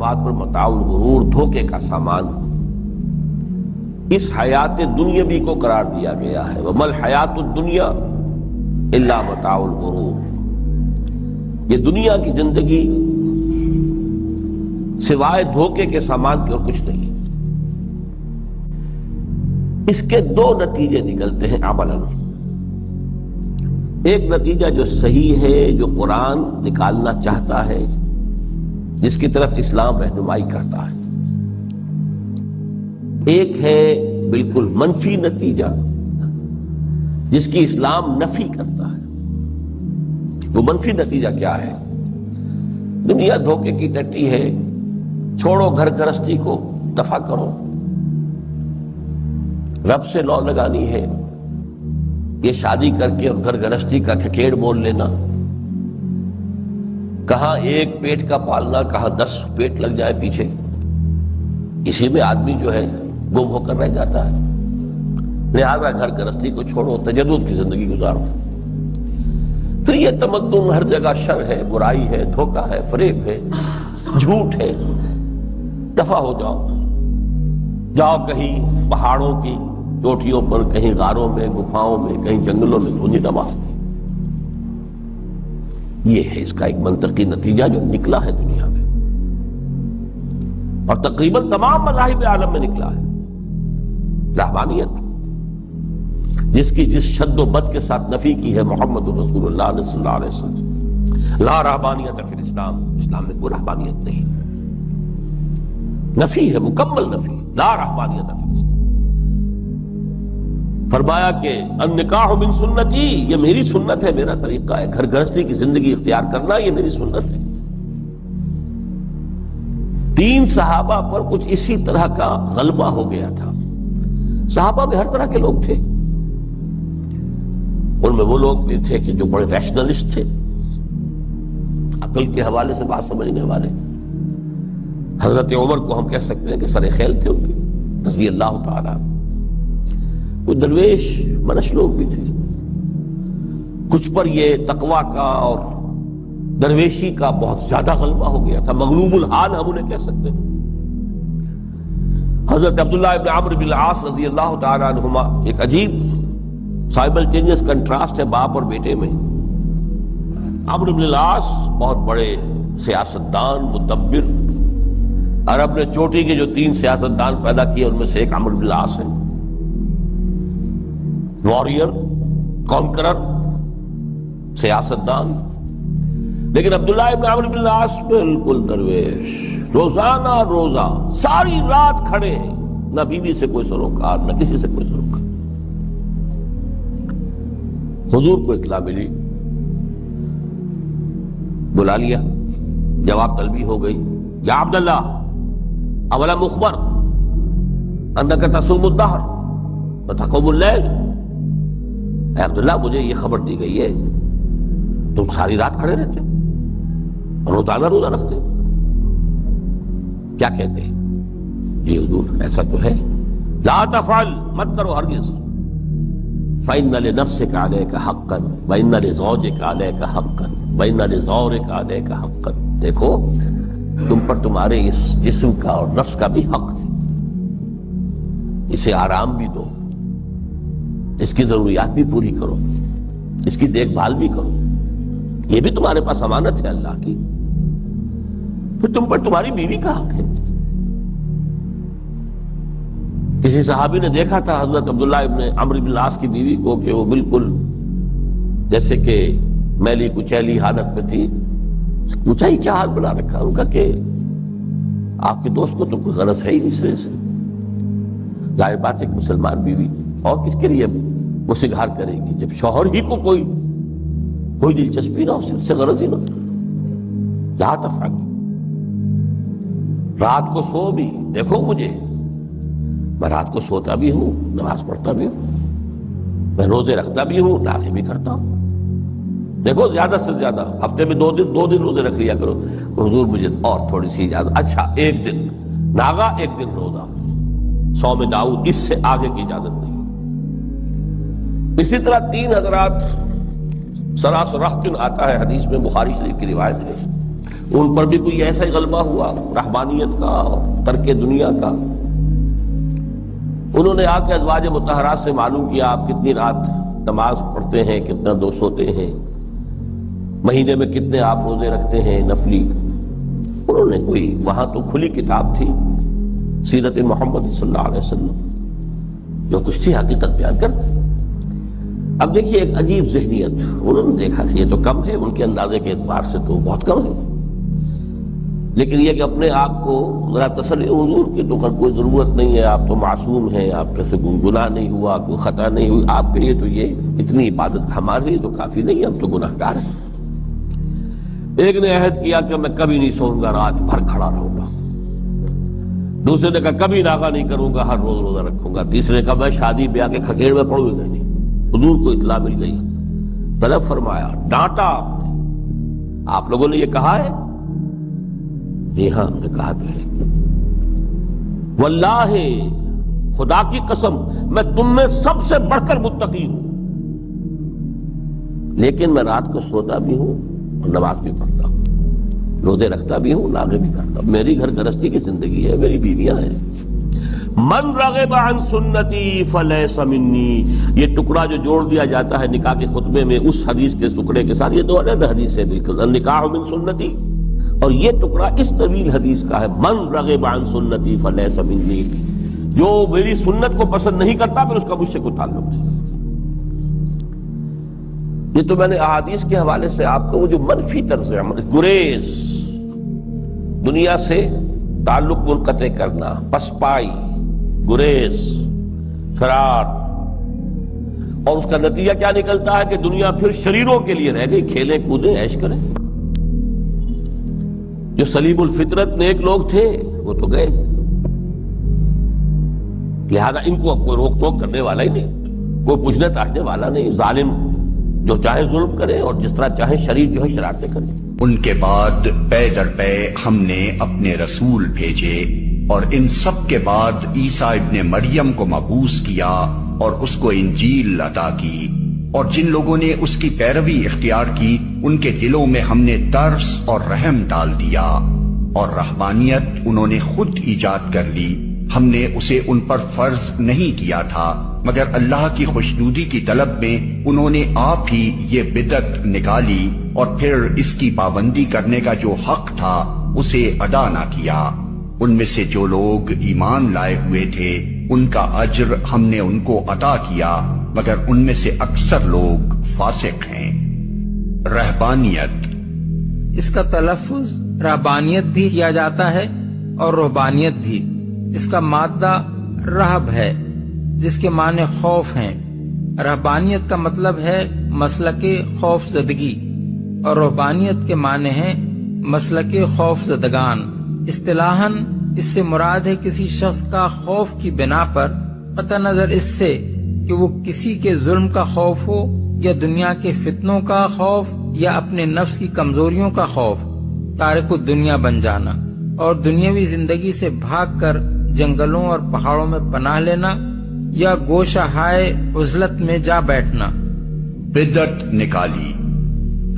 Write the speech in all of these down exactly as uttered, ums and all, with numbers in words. बात पर मताउल गुरूर धोखे का सामान इस हयात दुनियावी को करार दिया गया है। वमल हयात दुनिया इल्ला मताउल गुरूर, ये दुनिया की जिंदगी सिवाय धोखे के सामान के और कुछ नहीं। इसके दो नतीजे निकलते हैं अमलन, एक नतीजा जो सही है, जो कुरान निकालना चाहता है, जिसकी तरफ इस्लाम रहनुमाई करता है। एक है बिल्कुल मनफी नतीजा जिसकी इस्लाम नफी करता है। वो मनफी नतीजा क्या है? दुनिया धोखे की टट्टी है, छोड़ो घर गृहस्थी को, दफा करो, रब से लौ लगानी है, ये शादी करके और घर गृहस्थी का खकेड़ मोल लेना, कहां एक पेट का पालना, कहां दस पेट लग जाए पीछे, इसी में आदमी जो है गुम होकर रह जाता है। लिहाजा घर गृहस्थी को छोड़ो, तजद्दुद की जिंदगी गुजारो। फिर यह तमद्दुन हर जगह शर है, बुराई है, धोखा है, फरेब है, झूठ है, दफा हो जाओ। जाओ कहीं पहाड़ों की चोटियों पर, कहीं गारों में, गुफाओं में, कहीं जंगलों में धूनी दबा। यह है इसका एक मंतकी नतीजा जो निकला है दुनिया में, और तकरीबन तमाम मज़ाहिब आलम में निकला है। रहबानियत जिसकी जिस शद्दोबद के साथ नफी की है मोहम्मद रसूलुल्लाह सल्लल्लाहु अलैहि वसल्लम, ला रहबानियत फिल इस्लाम, इस्लाम में कोई रहबानियत नहीं, नफी है, मुकम्मल नफी, ला रहबानियत फिल इस्लाम। फरमाया कि अन्निकाह बिन सुन्नती, ये मेरी सुन्नत है, मेरा तरीका है, घर गृहस्थी की जिंदगी इख्तियार करना ये मेरी सुन्नत है। तीन सहाबा पर कुछ इसी तरह का गलबा हो गया था। सहाबा में हर तरह के लोग थे, उनमें वो लोग भी थे कि जो बड़े रैशनलिस्ट थे, अकल के हवाले से बात समझने वाले। हजरत उमर को हम कह सकते हैं कि सरे खेल थे उनके, रज़ी अल्लाह ताला। वो दरवेश मनश लोग भी थे, कुछ पर ये तकवा का और दरवेशी का बहुत ज्यादा गलबा हो गया था, मगलूबुल हाल हम उन्हें कह सकते हैं। हजरत अब्दुल्लाह इब्न अम्र बिन आस रज़ी अल्लाह ताला अन्हुमा, एक अजीब साइमल्टेनियस कंट्रास्ट है बाप और बेटे में। अम्र बिन आस बहुत बड़े सियासतदान, मुदब्बिर, अरब ने चोटी के जो तीन सियासतदान पैदा किए उनमें से एक अम्र बिन आस है। वॉरियर, कॉन्करर, सियासतदान। लेकिन अब्दुल्लाह इब्न अम्र बिन आस बिल्कुल दरवेश, रोजाना रोजा सारी रात खड़े, ना बीवी से कोई सरोकार, ना किसी से कोई सरोकार। हुजूर को इतला मिली, बुला लिया, जवाब तलबी हो गई, या अब्दुल्ला अवला मुखबर अंदर का तसूमुद्दहर तकबुल्लैल, अब्दुल्ला मुझे ये खबर दी गई है तुम सारी रात खड़े रहते हो, रोजाना रोजा रखते हो, क्या कहते हैं? जी हुजूर ऐसा तो है। ला तफअल, मत करो हरगिज़। फ़इन्ना लिनफ़्सिका अलैका हक़्क़न वइन्ना लिज़ौजिका अलैका हक़्क़न वइन्ना लिज़ौरिका अलैका हक़्क़न, देखो तुम पर तुम्हारे इस जिस्म का और नफ्स का भी हक है, इसे आराम भी दो, इसकी जरूरियात भी पूरी करो, इसकी देखभाल भी करो, यह भी तुम्हारे पास अमानत है अल्लाह की। फिर तुम पर तुम्हारी बीवी का हक है। किसी सहाबी ने देखा था हजरत अब्दुल्लाह इब्न अम्र इब्न अल-आस की बीवी को कि वो बिल्कुल जैसे कि मैली कुचैली हालत में थी। पूछा ही क्या हाल बना रखा? उनका कि आपके दोस्त को तो कोई गलत है ही नहीं सिरे से, जाहिर बात एक मुसलमान बीवी और किसके लिए वो सिगार करेगी जब शौहर ही को कोई कोई दिलचस्पी ना हो, उससे गरज ही ना। रात को सो भी, देखो मुझे, मैं रात को सोता भी हूं, नमाज पढ़ता भी हूं, मैं रोजे रखता भी हूं, नाज़े भी करता हूं, देखो ज्यादा से ज्यादा हफ्ते में दो दिन दो दिन रोजे रख लिया करो। हुजूर मुझे और थोड़ी सी इजाजत, अच्छा एक दिन नागा एक दिन रोजा, सौ में दाऊद, इससे आगे की इजाजत नहीं। इसी तरह तीन हजरात सरासराहतन आता है हदीस में, बुखारी शरीफ की रिवायत है, उन पर भी कोई ऐसा ही गलबा हुआ रहबानियत का और तर्क दुनिया का। उन्होंने आके अज़वाज मुतहरात से मालूम किया आप कितनी रात नमाज पढ़ते हैं, कितना दो सोते हैं, महीने में कितने आप रोजे रखते हैं नफली। उन्होंने कोई वहां तो खुली किताब थी सीरत मोहम्मद सल्लल्लाहु अलैहि वसल्लम, जो कुछ थी हकीकत बयान कर। अब देखिए एक अजीब जहनियत, उन्होंने देखा कि ये तो कम है, उनके अंदाजे के एतबार से तो बहुत कम है, लेकिन यह कि अपने आप को जरा तसल्ली हुजूर की तो कोई जरूरत नहीं है, आप तो मासूम हैं, आपके से कोई गुनाह नहीं हुआ, कोई खता नहीं हुई, आपके लिए तो ये इतनी इबादत हमारे लिए तो काफी नहीं है, हम तो गुनाहगार हैं। एक ने अहद किया कि मैं कभी नहीं सोऊंगा, रात भर खड़ा रहूंगा। दूसरे ने कहा कभी नागा नहीं करूंगा, हर रोज रोजा रखूंगा। तीसरे का मैं शादी ब्याह के खखेड़ में पड़ूंगा नहीं। हुजूर को इतला मिल गई, तलब फरमाया, डांटा आपने, आप लोगों ने ये कहा है? जी हाँ हमने कहा तो है। वल्लाहे खुदा की कसम मैं तुम में सबसे बढ़कर मुत्तकी हूं, लेकिन मैं रात को सोता भी हूं और नमाज भी पढ़ता हूं, रोजे रखता भी हूं, नागे भी करता हूं। मेरी घर गृहस्थी की जिंदगी है, मेरी बीवियां हैं। मन रग़िबा अन सुन्नती फलैसा मिन्नी, ये टुकड़ा जो जोड़ दिया जाता है निकाह के खुतबे में उस हदीस के टुकड़े के साथ, ये दो अलग हदीस है बिल्कुल, निकाह मिन सुन्नती और ये टुकड़ा इस तवील हदीस का है। मन रग़िबा अन सुन्नती फलैसा मिन्नी, जो मेरी सुन्नत को पसंद नहीं करता फिर उसका मुझसे कोई ताल्लुक नहीं। ये तो मैंने अहादीस के हवाले से आपको वो जो मनफी तर्ज अमल, गुरेज, दुनिया से ताल्लुक मुनक़ते करना, पसपाई, गुरेज, फरार, और उसका नतीजा क्या निकलता है कि दुनिया फिर शरीरों के लिए रह गई, खेलें कूदें ऐश करें। जो सलीमुल फितरत नेक लोग थे वो तो गए, लिहाजा इनको अब कोई रोक टोक करने वाला ही नहीं, कोई पूछने ताछने वाला नहीं। जालिम जो चाहे जुल्म करे और जिस तरह चाहे शरीर जो है शरारतें करे। उनके बाद पै दर पै हमने अपने रसूल भेजे और इन सब के बाद ईसा इब्ने मरियम को मबूस किया और उसको इंजील अता की, और जिन लोगों ने उसकी पैरवी इख्तियार की उनके दिलों में हमने तरस और रहम डाल दिया, और रहबानियत उन्होंने खुद ईजाद कर ली, हमने उसे उन पर फर्ज नहीं किया था, मगर अल्लाह की खुशनुदी की तलब में उन्होंने आप ही ये बिदअत निकाली और फिर इसकी पाबंदी करने का जो हक था उसे अदा ना किया। उनमें से जो लोग ईमान लाए हुए थे उनका अज्र हमने उनको अता किया, मगर उनमें से अक्सर लोग फासिक हैं। रहबानियत, इसका तलफ्फुज रहबानियत भी किया जाता है और रुहबानियत भी। इसका मादा रहब है जिसके माने खौफ हैं। रहबानियत का मतलब है मसलके खौफ ज़दगी और रुहबानियत के माने हैं मसलके खौफ ज़दगान। इस्तिलाहन इससे मुराद है किसी शख्स का खौफ की बिना पर, पता नजर इससे कि वो किसी के जुल्म का खौफ हो या दुनिया के फितनों का खौफ या अपने नफ्स की कमजोरियों का खौफ, तारिक दुनिया बन जाना और दुनियावी जिंदगी से भागकर जंगलों और पहाड़ों में पनाह लेना या गोशाहाय उजलत में जा बैठना। बिदअत निकाली,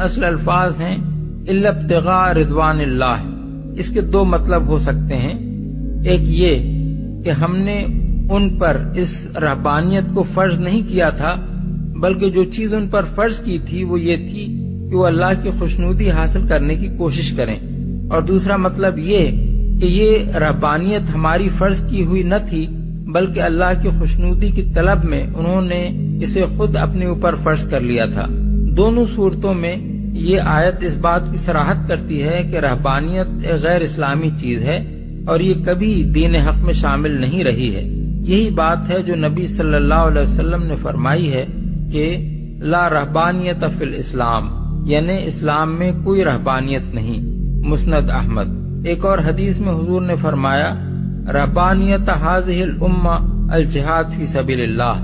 असल अल्फाज हैं इल्तिगा रिदवानिल्लाह। इसके दो मतलब हो सकते हैं, एक ये कि हमने उन पर इस रहबानियत को फर्ज नहीं किया था, बल्कि जो चीज उन पर फर्ज की थी वो ये थी कि वो अल्लाह की खुशनुदी हासिल करने की कोशिश करें, और दूसरा मतलब ये कि ये रहबानियत हमारी फर्ज की हुई न थी, बल्कि अल्लाह की खुशनुदी की तलब में उन्होंने इसे खुद अपने ऊपर फर्ज कर लिया था। दोनों सूरतों में ये आयत इस बात की सराहत करती है कि रहबानियत एक गैर इस्लामी चीज है और ये कभी दीन हक में शामिल नहीं रही है। यही बात है जो नबी सल्लल्लाहु अलैहि वसल्लम ने फरमाई है कि ला रहबानियत फिल इस्लाम, यानी इस्लाम में कोई रहबानियत नहीं। मुस्नद अहमद। एक और हदीस में हुजूर ने फरमाया रहबानियत हाज़िहिल उम्मा अल जिहाद फी सबीलिल्लाह,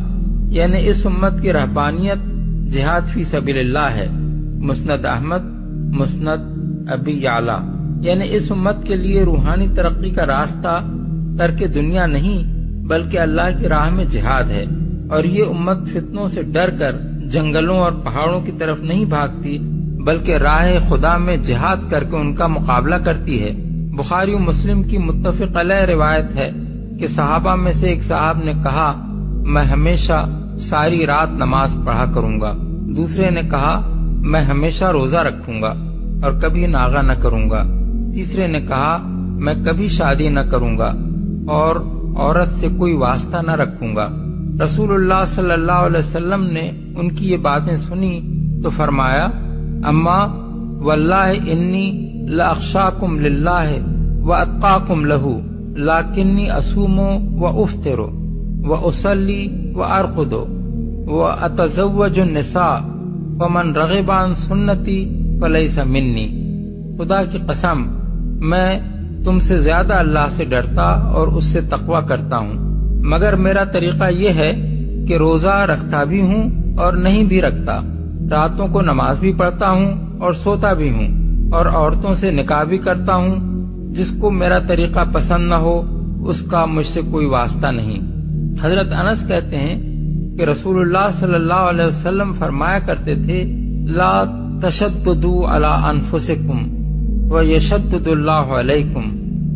यानी इस उम्मत की रहबानियत जिहाद फी सबीलिल्लाह है। मुस्नद अहमद, मुस्नद अबी याला। यानी इस उम्मत के लिए रूहानी तरक्की का रास्ता तर्क दुनिया नहीं बल्कि अल्लाह की राह में जिहाद है, और ये उम्मत फितनों से डर कर जंगलों और पहाड़ों की तरफ नहीं भागती बल्कि राह खुदा में जिहाद करके उनका मुकाबला करती है। बुखारी और मुस्लिम की मुत्तफिक अलैह रिवायत है कि सहाबा में से एक साहब ने कहा, मैं हमेशा सारी रात नमाज पढ़ा करूंगा। दूसरे ने कहा, मैं हमेशा रोजा रखूंगा और कभी नागा न करूंगा। तीसरे ने कहा, मैं कभी शादी न करूंगा और औरत से कोई वास्ता न रखूंगा। रसूलुल्लाह सल्लल्लाहु अलैहि वसल्लम ने उनकी ये बातें सुनी तो फरमाया, अम्मा वल्लाह इन्नी ला अख्शाकुम लिल्लाह व अत्काकुम लहू लाकिन्नी असुमो व उफ्तिरो व उसल्ली व अरकुदो व अतज़व्वजु निसा व मन रग़िबा अन सुन्नती फलैसा मिन्नी। खुदा की कसम, मैं तुमसे ज्यादा अल्लाह से डरता और उससे तकवा करता हूँ, मगर मेरा तरीका यह है कि रोजा रखता भी हूँ और नहीं भी रखता, रातों को नमाज भी पढ़ता हूँ और सोता भी हूँ, और औरतों से निकाह भी करता हूँ। जिसको मेरा तरीका पसंद न हो उसका मुझसे कोई वास्ता नहीं। हजरत अनस कहते हैं कि रसूलुल्लाह सल्लल्लाहु अलैहि वसल्लम फरमाया करते थे, ला तशद्दुदू अला अनफुसिकुम व यशद्दुदुल्लाहु अलैकुम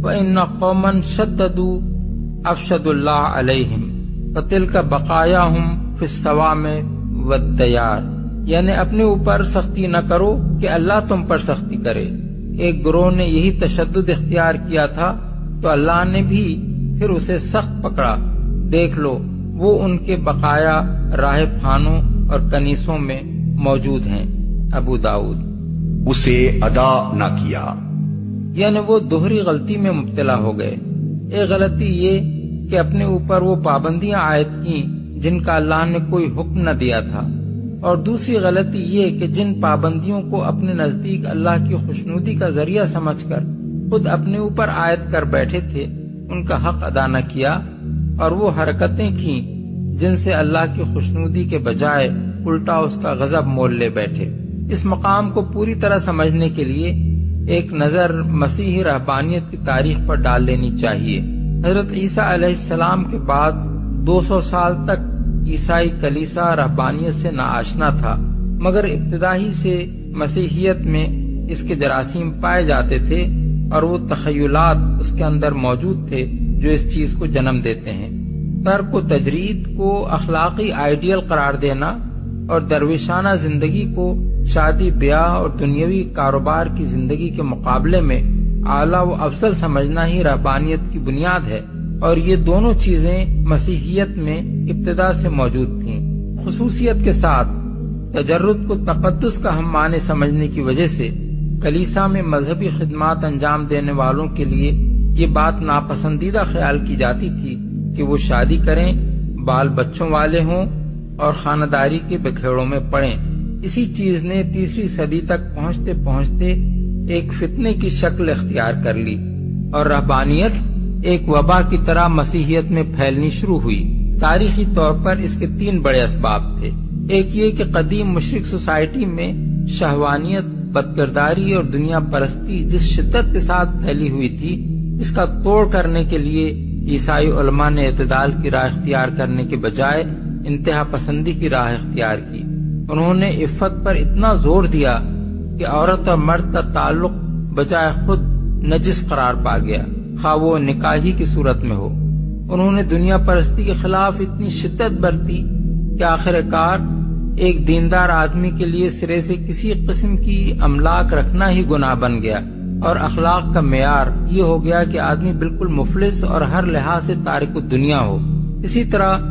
व इन्ना कौमन शद्ददू अफशदुल्लाह अलैहिम व तिलका बकायाहुम फिस्सवाम वद्दयार। यानी अपने ऊपर सख्ती न करो कि अल्लाह तुम पर सख्ती करे। एक ग्रोह ने यही तशद्दुद इख्तियार किया था तो अल्लाह ने भी फिर उसे सख्त पकड़ा। देख लो, वो उनके बकाया राह फानों और कनीसों में मौजूद हैं। अबू दाऊद। उसे अदा ना किया, यानी वो दोहरी गलती में मुब्तला हो गए। एक गलती ये कि अपने ऊपर वो पाबंदियां आयद की जिनका अल्लाह ने कोई हुक्म न दिया था, और दूसरी गलती ये कि जिन पाबंदियों को अपने नजदीक अल्लाह की खुशनुदी का जरिया समझकर खुद अपने ऊपर आयत कर बैठे थे, उनका हक अदा न किया और वो हरकतें की जिनसे अल्लाह की खुशनुदी के बजाय उल्टा उसका गजब मोल ले बैठे। इस मकाम को पूरी तरह समझने के लिए एक नजर मसीही रहबानियत की तारीख पर डाल लेनी चाहिए। हजरत ईसा अलैहिस्सलाम के बाद दो सौ साल तक ईसाई कलीसा रहबानियत से नाआशना था, मगर इब्तिदाई से मसीहियत में इसके जरासीम पाए जाते थे और वो तखय्युलात उसके अंदर मौजूद थे जो इस चीज को जन्म देते हैं। तर्क व तजरीद को अखलाकी आइडियल करार देना और दरवेशाना जिंदगी को शादी ब्याह और दुनियावी कारोबार की जिंदगी के मुकाबले में आला व अफजल समझना ही रहबानियत की बुनियाद है, और ये दोनों चीजें मसीहियत में इब्तिदा से मौजूद थीं। खुसूसियत के साथ तजर्रुद को तकद्दुस का हम माने समझने की वजह से कलीसा में मजहबी खिदमात अंजाम देने वालों के लिए ये बात नापसंदीदा ख्याल की जाती थी कि वो शादी करें, बाल बच्चों वाले हों और खानदारी के बखेड़ों में पड़ें। इसी चीज ने तीसरी सदी तक पहुँचते पहुँचते एक फितने की शक्ल इख्तियार कर ली और रहबानियत एक वबा की तरह मसीहियत में फैलनी शुरू हुई। तारीखी तौर पर इसके तीन बड़े असबाब थे। एक ये कि कदीम मुशरिक सोसाइटी में शहवानियत, बदकिरदारी और दुनिया परस्ती जिस शिद्दत के साथ फैली हुई थी, इसका तोड़ करने के लिए ईसाई उलमा ने एतदाल की राह इख्तियार करने के बजाय इंतहा पसंदी की राह इख्तियार की। उन्होंने इफ्फत पर इतना जोर दिया कि औरत और मर्द का ताल्लुक बजाय खुद नजिस करार पा गया, खा वो निकाही की सूरत में हो। उन्होंने दुनिया परस्ती के खिलाफ इतनी शिद्दत बरती कि आखिरकार एक दीनदार आदमी के लिए सिरे से किसी किस्म की अमलाक रखना ही गुनाह बन गया, और अखलाक का मेयार ये हो गया कि आदमी बिल्कुल मुफलिस और हर लिहाज से तारिक दुनिया हो। इसी तरह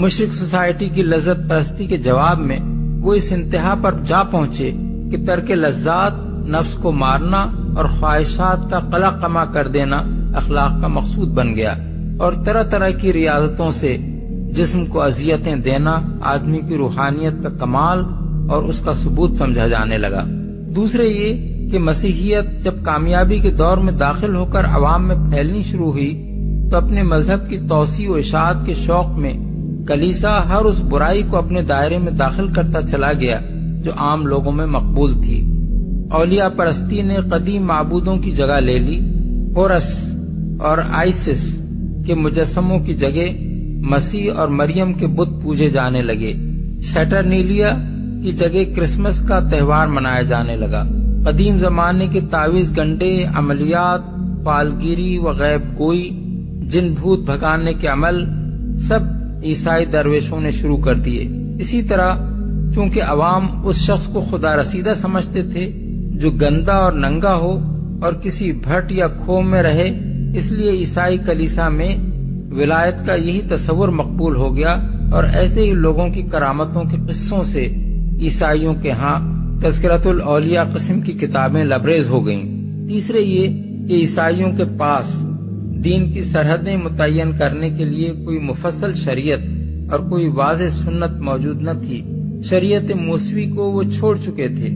मुशरिक सोसाइटी की लज्जत परस्ती के जवाब में वो इस इंतहा पर जा पहुंचे कि तर्क लज्जात, नफ्स को मारना और ख्वाहिशात का कला कमा कर देना अखलाक का मकसूद बन गया, और तरह तरह की रियाजतों से जिस्म को अजियतें देना आदमी की रूहानियत का कमाल और उसका सबूत समझा जाने लगा। दूसरे ये कि मसीहियत जब कामयाबी के दौर में दाखिल होकर अवाम में फैलनी शुरू हुई तो अपने मजहब की तोसी व इशाअत के शौक में कलीसा हर उस बुराई को अपने दायरे में दाखिल करता चला गया जो आम लोगों में मकबूल थी। औलिया परस्ती ने कदीम माबूदों की जगह ले ली। होरस और आइसिस के मुजस्समों की जगह मसीह और मरियम के बुत पूजे जाने लगे। सैटर्नीलिया की जगह क्रिसमस का त्यौहार मनाया जाने लगा। कदीम जमाने के तावीज घंटे, अमलियात, पालगिरी व गैब गोई, जिन भूत भगाने के अमल सब ईसाई दरवेशों ने शुरू कर दिए। इसी तरह चूँकि अवाम उस शख्स को खुदा रसीदा समझते थे जो गंदा और नंगा हो और किसी भट्ट या खो में रहे, इसलिए ईसाई कलीसा में विलायत का यही तस्वुर मकबूल हो गया और ऐसे ही लोगों की करामतों के किस्सों से ईसाइयों के यहाँ तज़किरतुल औलिया किस्म की किताबें लबरेज हो गईं। तीसरे ये कि ईसाइयों के पास दीन की सरहदें मुतय्यन करने के लिए कोई मुफस्सल शरीयत और कोई वाज़ेह सुन्नत मौजूद न थी। शरीयत मूसवी को वो छोड़ चुके थे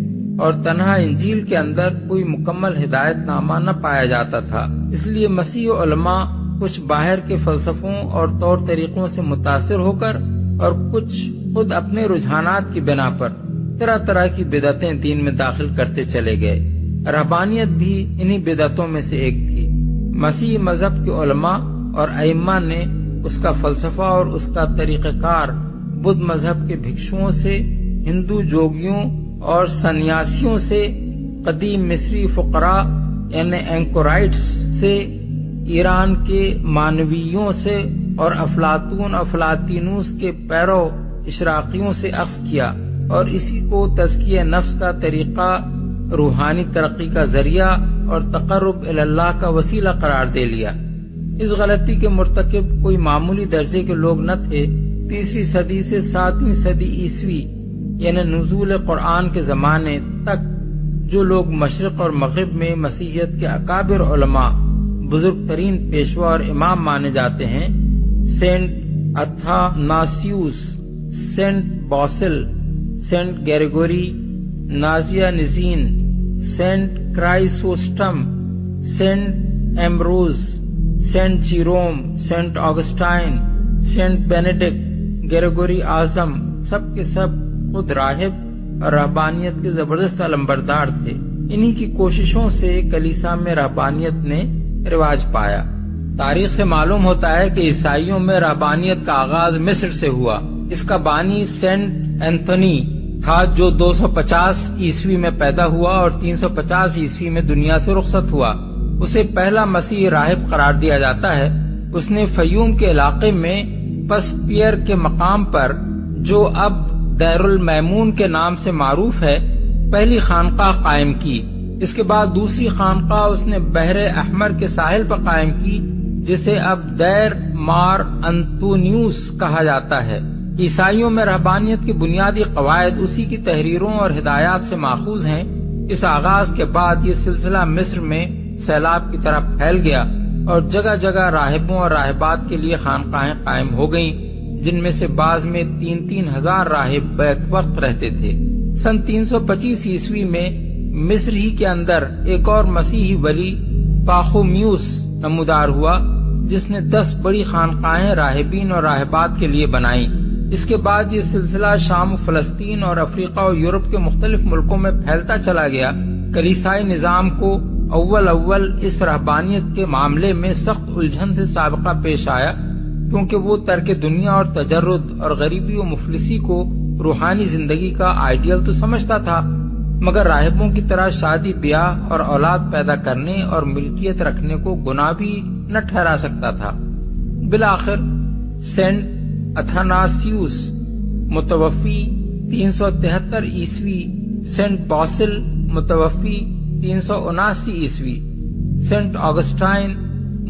और तन्हा इंजील के अंदर कोई मुकम्मल हिदायत नामा न पाया जाता था। इसलिए मसीह उलमा कुछ बाहर के फलसफों और तौर तरीकों से मुतासिर होकर और कुछ खुद अपने रुझानात की बिना पर तरह तरह की बिदअतें दीन में दाखिल करते चले गए। रहबानियत भी इन्हीं बिदअतों में से एक थी। मसीह मजहब के उलमा और अइम्मा ने उसका फलसफा और उसका तरीक़ाकार बुद्ध मजहब के भिक्षुओं से, हिंदू जोगियों और सन्यासियों से, कदीम मिस्री फुकरा यानी एंकोराइट्स से, ईरान के मानवियों से और अफलातून अफलातीनूस के पैरो इशराकियों से अक्स किया और इसी को तज़किया नफ्स का तरीका, रूहानी तरक्की का जरिया और तकर्रुब इल्लाह का वसीला करार दे लिया। इस गलती के मुर्तकिब कोई मामूली दर्जे के लोग न थे। तीसरी सदी से सातवीं सदी ईस्वी यानी नुज़ूल कुरान के जमाने तक जो लोग मशरक और मगरिब में मसीहियत के अकाबिर उलमा, बुजुर्ग तरीन पेशवा और इमाम माने जाते हैं, saint Athanasius, saint Basil, saint Gregory Nazianzen, saint Chrysostom, saint Ambrose, saint Jerome, saint Augustine, saint Benedict, Gregory आजम सब के सब खुद राहिब और रहबानियत के जबरदस्त अलंबरदार थे। इन्हीं की कोशिशों से कलीसा में रहबानियत ने रिवाज पाया। तारीख से मालूम होता है कि ईसाइयों में रहबानियत का आगाज मिस्र से हुआ। इसका बानी सेंट एंथोनी था जो दो सौ पचास ईस्वी में पैदा हुआ और तीन सौ पचास ईस्वी में दुनिया से रुखसत हुआ। उसे पहला मसीह राहिब करार दिया जाता है। उसने फयूम के इलाके में पसपियर के मकाम पर, जो अब दैरुल मैमून के नाम से मारूफ है, पहली खानकाह कायम की। इसके बाद दूसरी खानकाह उसने बहरे अहमर के साहिल पर कायम की, जिसे अब दैर मार अंतोनियूस कहा जाता है। ईसाइयों में रहबानियत की बुनियादी कवायद उसी की तहरीरों और हिदायत से माखूज हैं। इस आगाज के बाद ये सिलसिला मिस्र में सैलाब की तरह फैल गया और जगह जगह राहिबों और राहिबात के लिए खानकाहें कायम हो गयी, जिनमें से बाज में तीन तीन हजार राहिब बैक वक्त रहते थे। सन तीन सौ पच्चीस ईस्वी में मिस्र ही के अंदर एक और मसीही वली पाखोम्यूस नमूदार हुआ, जिसने दस बड़ी खानकाहें राहिबीन और राहिबात के लिए बनाई। इसके बाद ये सिलसिला शाम, फलस्तीन और अफ्रीका और यूरोप के मुख्तलिफ मुल्कों में फैलता चला गया। कलीसाई निज़ाम को अव्वल अव्वल इस रहबानियत के मामले में सख्त उलझन से साबका पेश आया, क्योंकि वो तर्क दुनिया और तजर्रुद और गरीबी और मुफलिसी को रूहानी जिंदगी का आइडियल तो समझता था, मगर राहिबों की तरह शादी ब्याह और औलाद पैदा करने और मिल्कियत रखने को गुनाह भी न ठहरा सकता था। बिलाखिर सेंट अथानासियुस मुतवफी तीन सौ तिहत्तर ईस्वी, सेंट बॉसिल मुतवफी तीन सौ उनासी ईस्वी, सेंट ऑगस्टाइन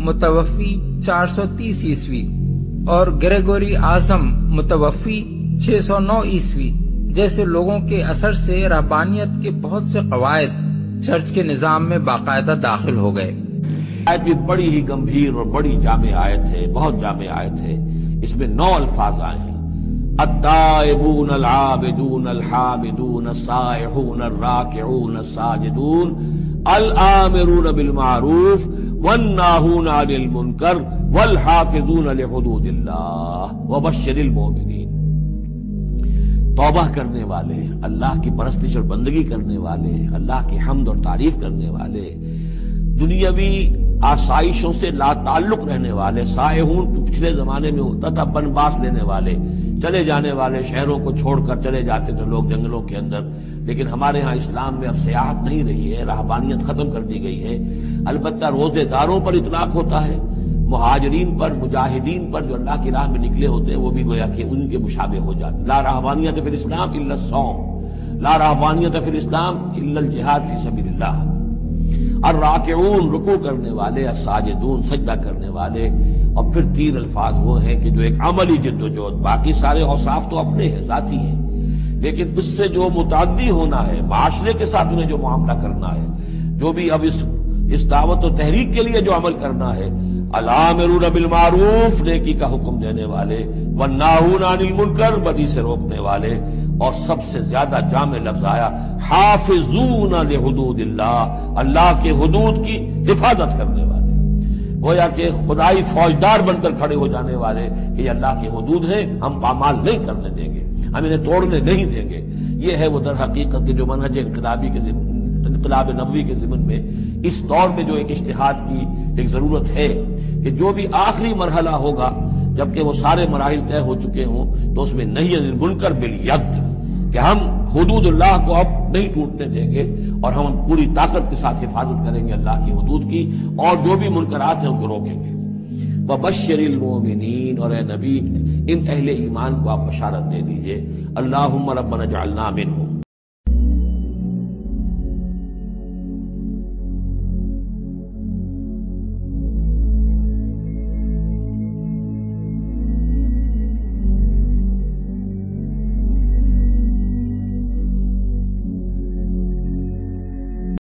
मुतवफी चार सौ तीस ईस्वी और ग्रेगोरी आजम मुतवफी छह सौ नौ ईस्वी जैसे लोगों के असर से रहबानियत के बहुत से कवायद चर्च के निजाम में बाकायदा दाखिल हो गए। आयत भी बड़ी ही गंभीर और बड़ी जामे आयत है, बहुत जामे आयत है। इसमें नौ अल्फाज आए हैं, अत्ताइबून अल-आबिदून अल-हामिदून अस-साइहून अर-राकिऊन अस-साजिदून अल-आमिरून बिल-मारूफ वन्नाहून अनिल मुनकर वल हाफिजून लिहुदूदिल्लाह वबश्शिरिल मोमिनीन। तौबा करने वाले, अल्लाह की परस्तिश और बंदगी करने वाले, अल्लाह की हम्द और तारीफ करने वाले, दुनियावी आसाइशों से लाताल्लुक रहने वाले, सायहून पिछले जमाने में होता था, बनबास लेने वाले, चले जाने वाले, शहरों को छोड़कर चले जाते थे लोग जंगलों के अंदर। लेकिन हमारे यहाँ इस्लाम में अब सियाहत नहीं रही है, रहबानियत खत्म कर दी गई है। अलबत्ता रोजेदारों पर इतलाक होता है, मुहाजरीन पर, मुजाहिदीन पर जो अल्लाह की राह में निकले होते हैं वो भी गोया कि उनके मुशाबे हो जाते। ला रहबानियत फिल इस्लाम इल्ला सौम, ला रहबानियत फिल इस्लाम इल्ला जिहाद फी सबीलिल्लाह। अर्राकिऊन रुकू करने वाले, असाजिदून सजदा करने वाले। और फिर तीन अल्फाज वो हैं कि जो एक अमली जिद्दोजहद, बाकी सारे औसाफ तो अपने हैं, जाती हैं, लेकिन उससे जो मुतादी होना है, माशरे के साथ उन्हें जो मामला करना है, जो भी अब इस इस दावत और तहरीक के लिए जो अमल करना है, अलामिरून बिल मारूफ नेकी का हुक्म देने वाले, वन्नाहून अनिल मुनकर बदी से रोकने वाले, और सबसे ज्यादा जामे लफ्ज आया हाफिजून लिहुदूदिल्लाह, अल्लाह के हुदूद की हिफाजत करने वाले। गोया के खुदाई फौजदार बनकर खड़े हो जाने वाले कि ये अल्लाह के हुदूद हैं, हम पामाल नहीं करने देंगे, हम इन्हें तोड़ने नहीं देंगे। ये है वो दर हकीकत के जो मनहज इंकलाबी के इंकलाब नबवी के जिमन में इस दौर में जो एक इज्तिहाद की एक जरूरत है कि जो भी आखिरी मरहला होगा, जबकि वो सारे मराहिल तय हो चुके हों, तो उसमें नहीं मुनकर बिलयद कि हम हुदूदुल्लाह को अब नहीं टूटने देंगे और हम पूरी ताकत के साथ हिफाजत करेंगे अल्लाह की हुदूद की, और जो भी मुनकरात हैं उनको रोकेंगे। वबश्शिरिल मोमिनीन, और ए नबी इन अहले ईमान को आप बशारत दे दीजिए। अल्लाहुम्मा रब्बना जअलना मिनहुम,